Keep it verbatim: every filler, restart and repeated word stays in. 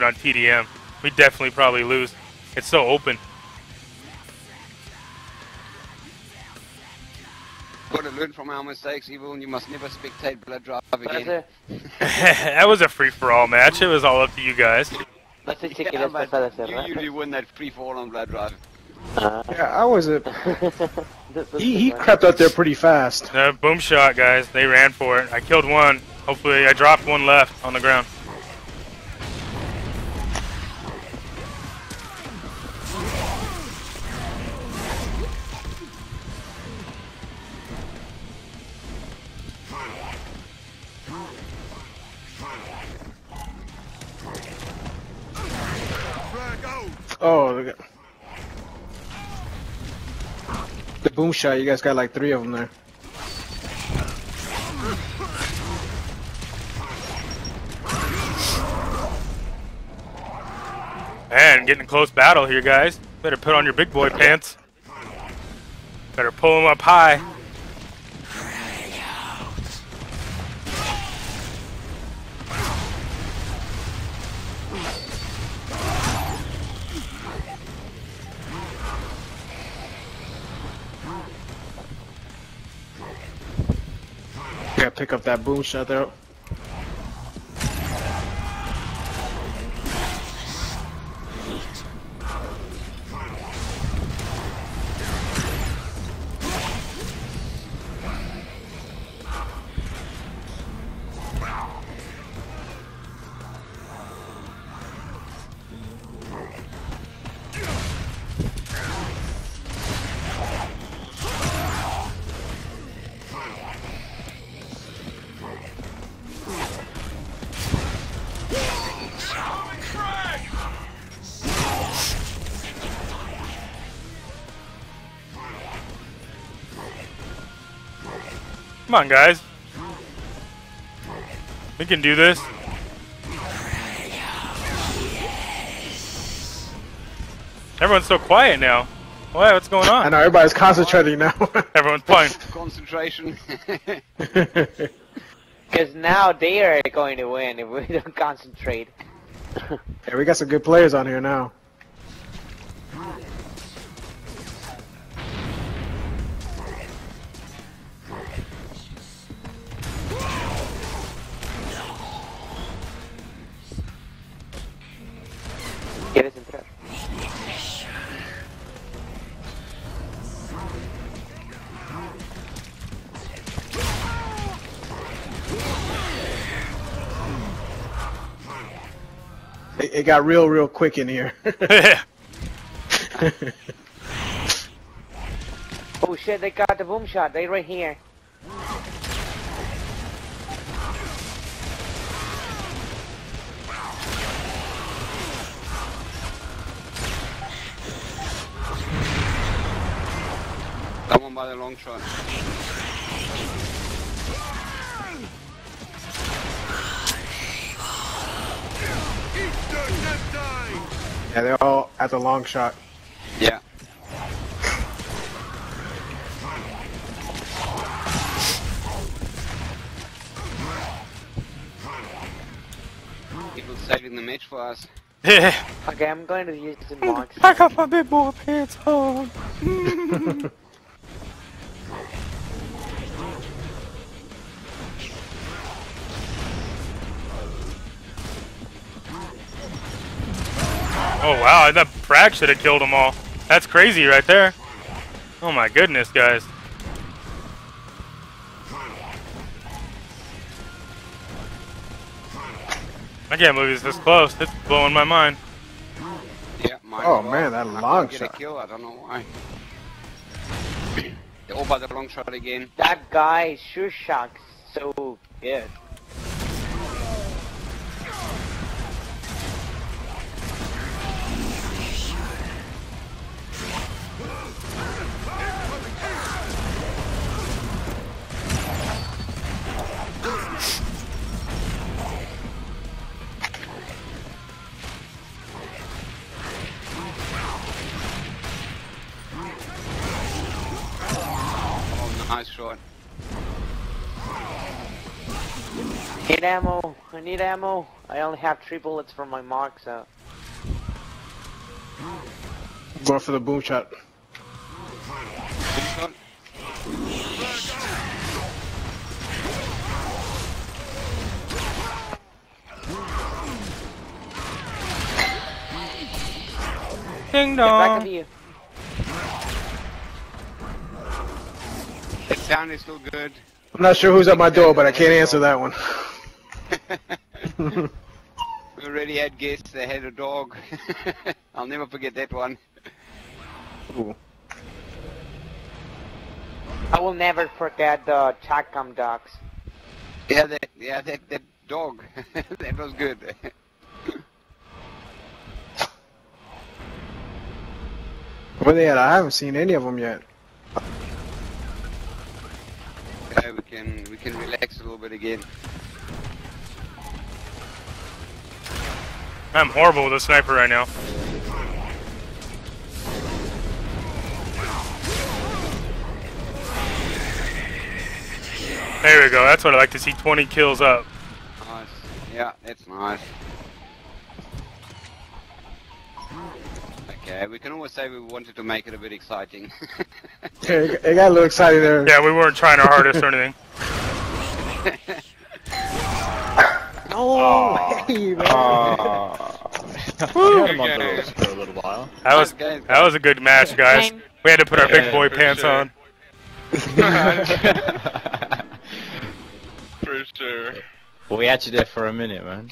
do it on T D M. We definitely probably lose. It's so open. Got to learn from our mistakes, Evil, and you must never spectate Blood Drive again. That was a free-for-all match. It was all up to you guys. Yeah, you usually win that free-for-all on Blood Drive. Uh, yeah, I was a... he he crept out there pretty fast. Uh, boom shot, guys. They ran for it. I killed one. Hopefully, I dropped one left on the ground. Oh, look at the boom shot. You guys got like three of them there. Man, getting close battle here, guys. Better put on your big boy pants. Better pull them up high. Gotta pick up that boom shot there. Come on, guys. We can do this. Everyone's so quiet now. Why, what's going on? I know, everybody's concentrating now. Everyone's playing. Concentration. Because now they are going to win if we don't concentrate. Hey, we got some good players on here now. It, it got real, real quick in here. Oh shit, they got the boom shot. They right here. That one by the long shot. Yeah, they're all at the long shot. Yeah. People saving the match for us. Yeah. Okay, I'm going to use the box. I got my big boy pants on. Oh wow, that frag should have killed them all. That's crazy right there. Oh my goodness, guys. I can't believe it's this close. It's blowing my mind. Yeah, mine oh well. Man, that long shot. Kill. I don't know why. They're all by the long shot again. That guy sure shocks so good. Nice shot. Need ammo. I need ammo. I only have three bullets for my mark, so. I'm going for the boom shot. Ding dong. Get back at you. The sound is still good. I'm not sure who's at my door, but I can't answer that one. We already had guests that had a dog. I'll never forget that one. Ooh. I will never forget the uh, Chakam dogs. Yeah, that, yeah, that, that dog. That was good. Where they at? I haven't seen any of them yet. Yeah, we can we can relax a little bit again. I'm horrible with a sniper right now. There we go. That's what I like to see. twenty kills up. Nice. Yeah, that's nice. Okay, we can always say we wanted to make it a bit exciting. Yeah, it got a little exciting there. Yeah, we weren't trying our hardest or anything. Oh, oh, hey, man. Oh. Woo. Had him on those for a little while. That was that was a good match, guys. We had to put our yeah, big boy pants sure. on. For sure. Well, we actually did for a minute, man.